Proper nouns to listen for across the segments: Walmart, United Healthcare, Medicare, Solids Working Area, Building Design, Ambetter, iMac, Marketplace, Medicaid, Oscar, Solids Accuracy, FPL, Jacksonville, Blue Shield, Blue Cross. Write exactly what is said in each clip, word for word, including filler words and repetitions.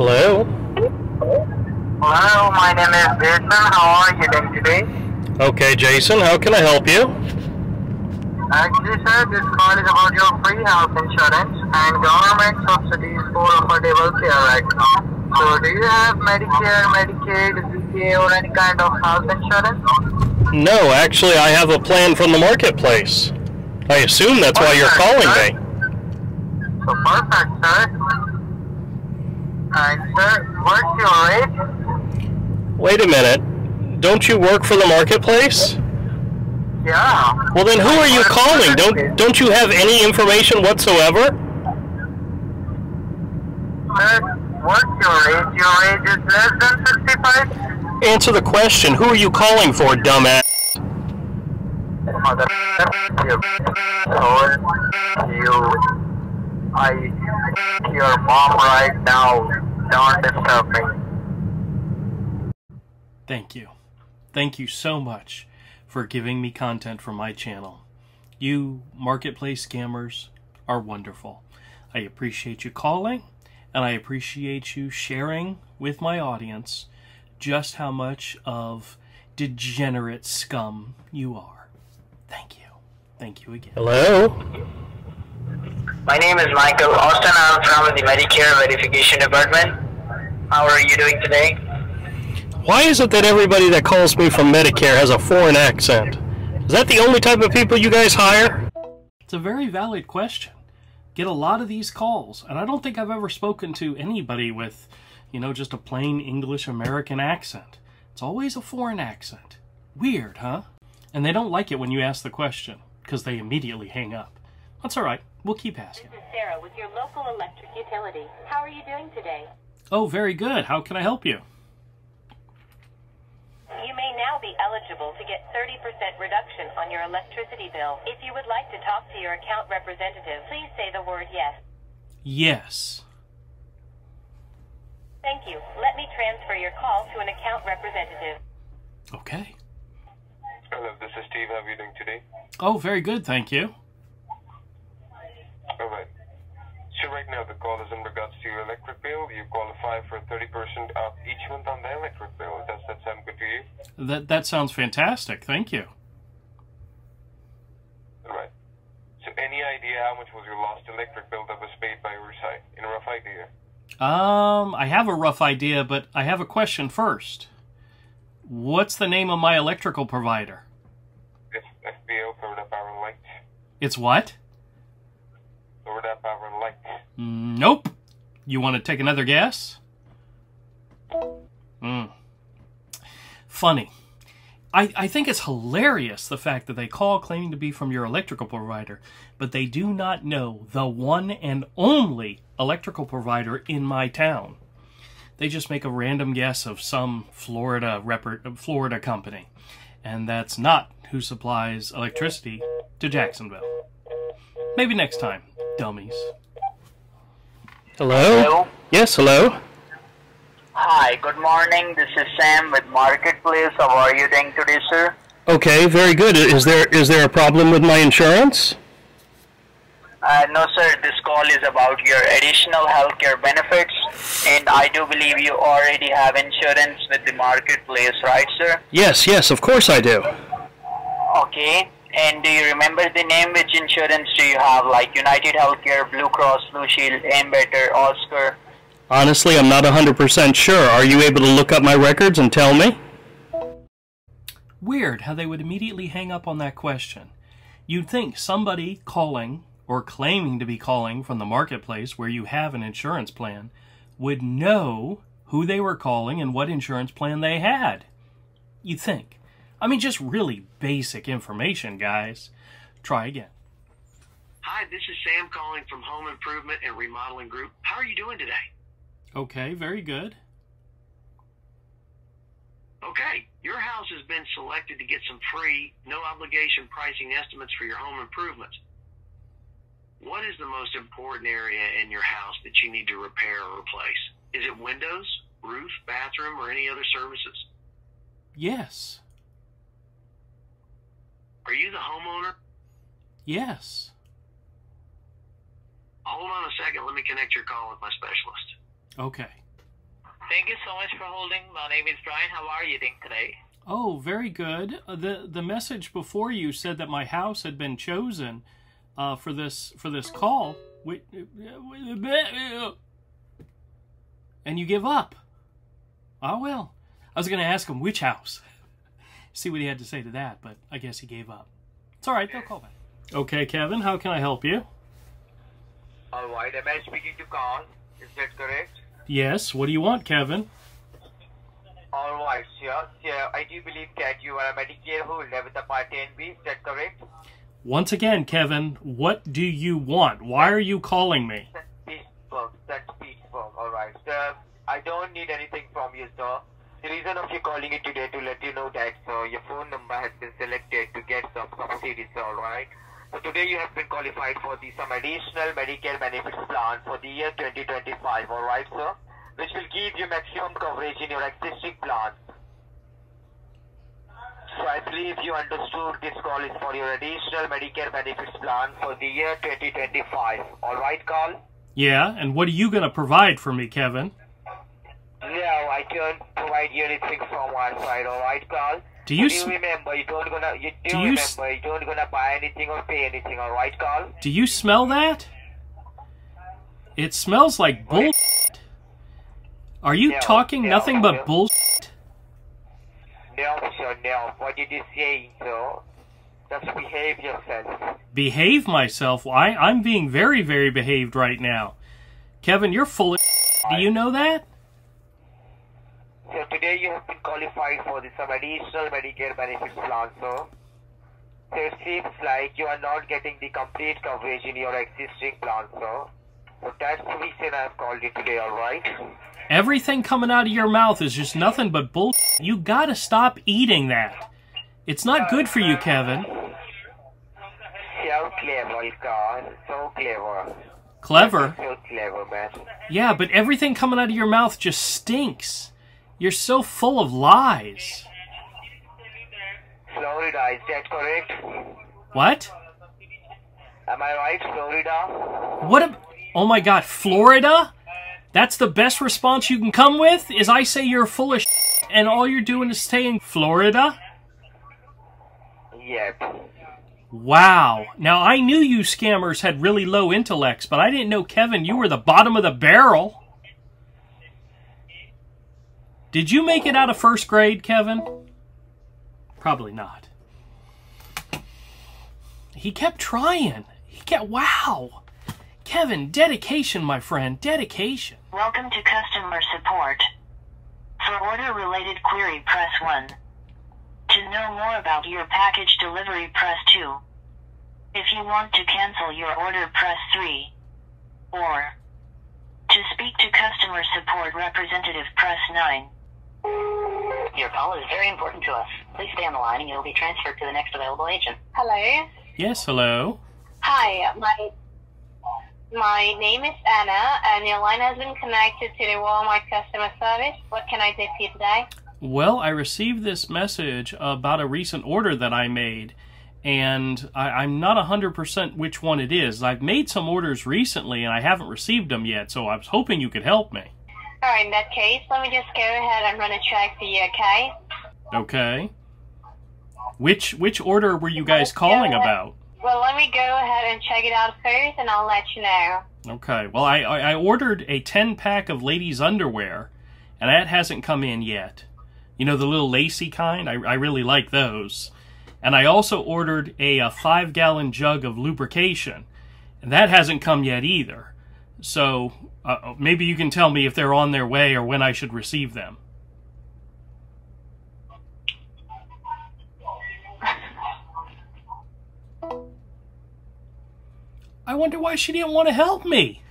Hello? Hello, my name is Jason. How are you doing today? Okay, Jason, how can I help you? Actually, sir, this call is about your free health insurance and government subsidies for affordable care right now. So, do you have Medicare, Medicaid, V A, or any kind of health insurance? No, actually, I have a plan from the Marketplace. I assume that's perfect, why you're calling sir. me. So, perfect, sir. And sir, what's your rate? Wait a minute. Don't you work for the Marketplace? Yeah. Well then who are you calling? Don't don't you have any information whatsoever? Sir, what's your rate? Your rate is less than sixty-five? Answer the question. Who are you calling for, dumbass? Mother you told you I your mom right now. Don't disturb me. Thank you. Thank you so much for giving me content for my channel. You Marketplace scammers are wonderful. I appreciate you calling, and I appreciate you sharing with my audience just how much of degenerate scum you are. Thank you. Thank you again. Hello? My name is Michael Austin. I'm from the Medicare Verification Department. How are you doing today? Why is it that everybody that calls me from Medicare has a foreign accent? Is that the only type of people you guys hire? It's a very valid question. Get a lot of these calls, and I don't think I've ever spoken to anybody with, you know, just a plain English American accent. It's always a foreign accent. Weird, huh? And they don't like it when you ask the question, because they immediately hang up. That's all right. We'll keep asking. This is Sarah with your local electric utility. How are you doing today? Oh, very good. How can I help you? You may now be eligible to get thirty percent reduction on your electricity bill. If you would like to talk to your account representative, please say the word yes. Yes. Thank you. Let me transfer your call to an account representative. Okay. Hello, this is Steve. How are you doing today? Oh, very good. Thank you. Alright. So right now the call is in regards to your electric bill. You qualify for thirty percent off each month on the electric bill. Does that sound good to you? That that sounds fantastic. Thank you. Alright. So any idea how much was your last electric bill that was paid by your side? In a rough idea? Um, I have a rough idea, but I have a question first. What's the name of my electrical provider? It's F P L, Florida Power and Light. It's what? Nope. You want to take another guess? Mm. Funny. I, I think it's hilarious the fact that they call claiming to be from your electrical provider, but they do not know the one and only electrical provider in my town. They just make a random guess of some Florida rep- Florida company, and that's not who supplies electricity to Jacksonville. Maybe next time. Dummies. Hello? Hello? Yes, hello? Hi, good morning. This is Sam with Marketplace. How are you doing today, sir? Okay, very good. Is there is there a problem with my insurance? Uh, no, sir. This call is about your additional health care benefits, and I do believe you already have insurance with the Marketplace, right, sir? Yes, yes, of course I do. Okay. And do you remember the name? Which insurance do you have? Like United Healthcare, Blue Cross, Blue Shield, Ambetter, Oscar? Honestly, I'm not one hundred percent sure. Are you able to look up my records and tell me? Weird how they would immediately hang up on that question. You'd think somebody calling or claiming to be calling from the Marketplace where you have an insurance plan would know who they were calling and what insurance plan they had. You'd think. I mean, just really basic information, guys. Try again. Hi, this is Sam calling from Home Improvement and Remodeling Group. How are you doing today? Okay, very good. Okay, your house has been selected to get some free, no-obligation pricing estimates for your home improvements. What is the most important area in your house that you need to repair or replace? Is it windows, roof, bathroom, or any other services? Yes. Are you the homeowner? Yes. Hold on a second. Let me connect your call with my specialist. Okay. Thank you so much for holding. My name is Brian. How are you doing today? Oh, very good. Uh, the the message before you said that my house had been chosen uh, for this for this call. Wait, and you give up. Oh well. I was going to ask him which house. See what he had to say to that, but I guess he gave up. It's all right. They'll call back. Okay, Kevin. How can I help you? All right. Am I speaking to Carl? Is that correct? Yes. What do you want, Kevin? All right, sir. Sir, I do believe that you are a Medicare holder with a Part ten B. Is that correct? Once again, Kevin, what do you want? Why are you calling me? That's Pittsburgh. That's Pittsburgh. All right, sir. I don't need anything from you, sir. The reason of you calling it today to let you know that, sir, your phone number has been selected to get some subsidies, all right? So today you have been qualified for the some additional Medicare benefits plan for the year twenty twenty-five, all right, sir? Which will give you maximum coverage in your existing plan. So I believe you understood this call is for your additional Medicare benefits plan for the year twenty twenty-five, all right, Carl? Yeah, and what are you going to provide for me, Kevin? No, I can't provide you anything from one side, all right, Carl? Do you, you remember you don't gonna you do, do you remember you don't gonna buy anything or pay anything, all right, Carl? Do you smell that? It smells like bullshit. Are you no, talking no, nothing but no. bullshit? No, sir, no. What did you say, sir? Just behave yourself. Behave myself? Why? I'm being very, very behaved right now. Kevin, you're full of shit. Do you know that? So today you have been qualified for this additional Medicare benefits plan, sir. So it seems like you are not getting the complete coverage in your existing plan, sir. So that's the reason I have called you today, alright? Everything coming out of your mouth is just nothing but bull. You gotta stop eating that. It's not good for you, Kevin. So clever, God. So clever. Clever? So clever, man. Yeah, but everything coming out of your mouth just stinks. You're so full of lies. Florida, is that correct? What? Am I right, Florida? What a... Oh my god, Florida? That's the best response you can come with? Is I say you're full of shit and all you're doing is saying Florida? Yep. Wow. Now, I knew you scammers had really low intellects, but I didn't know, Kevin, you were the bottom of the barrel. Did you make it out of first grade, Kevin? Probably not. He kept trying. He kept, wow. Kevin, dedication, my friend, dedication. Welcome to customer support. For order-related query, press one. To know more about your package delivery, press two. If you want to cancel your order, press three. Or, to speak to customer support representative, press nine. Your call is very important to us. Please stay on the line and you'll be transferred to the next available agent. Hello? Yes, hello. Hi, my my name is Anna and your line has been connected to the Walmart customer service. What can I do for you today? Well, I received this message about a recent order that I made and I, I'm not one hundred percent which one it is. I've made some orders recently and I haven't received them yet, so I was hoping you could help me. All right, in that case, let me just go ahead and run a check for you, okay? Okay. Which which order were you guys calling about? Well, let me go ahead and check it out first, and I'll let you know. Okay. Well, I, I ordered a ten-pack of ladies' underwear, and that hasn't come in yet. You know, the little lacy kind? I, I really like those. And I also ordered a, a five-gallon jug of lubrication, and that hasn't come yet either. So... Uh, maybe you can tell me if they're on their way or when I should receive them. I wonder why she didn't want to help me.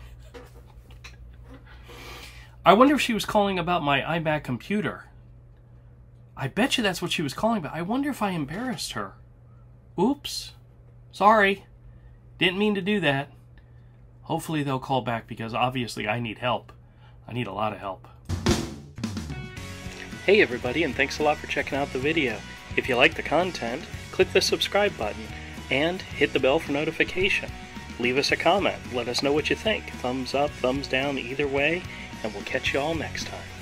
I wonder if she was calling about my iMac computer. I bet you that's what she was calling about. I wonder if I embarrassed her. Oops. Sorry. Didn't mean to do that. Hopefully they'll call back because obviously I need help. I need a lot of help. Hey everybody, and thanks a lot for checking out the video. If you like the content, click the subscribe button and hit the bell for notification. Leave us a comment. Let us know what you think. Thumbs up, thumbs down, either way, and we'll catch you all next time.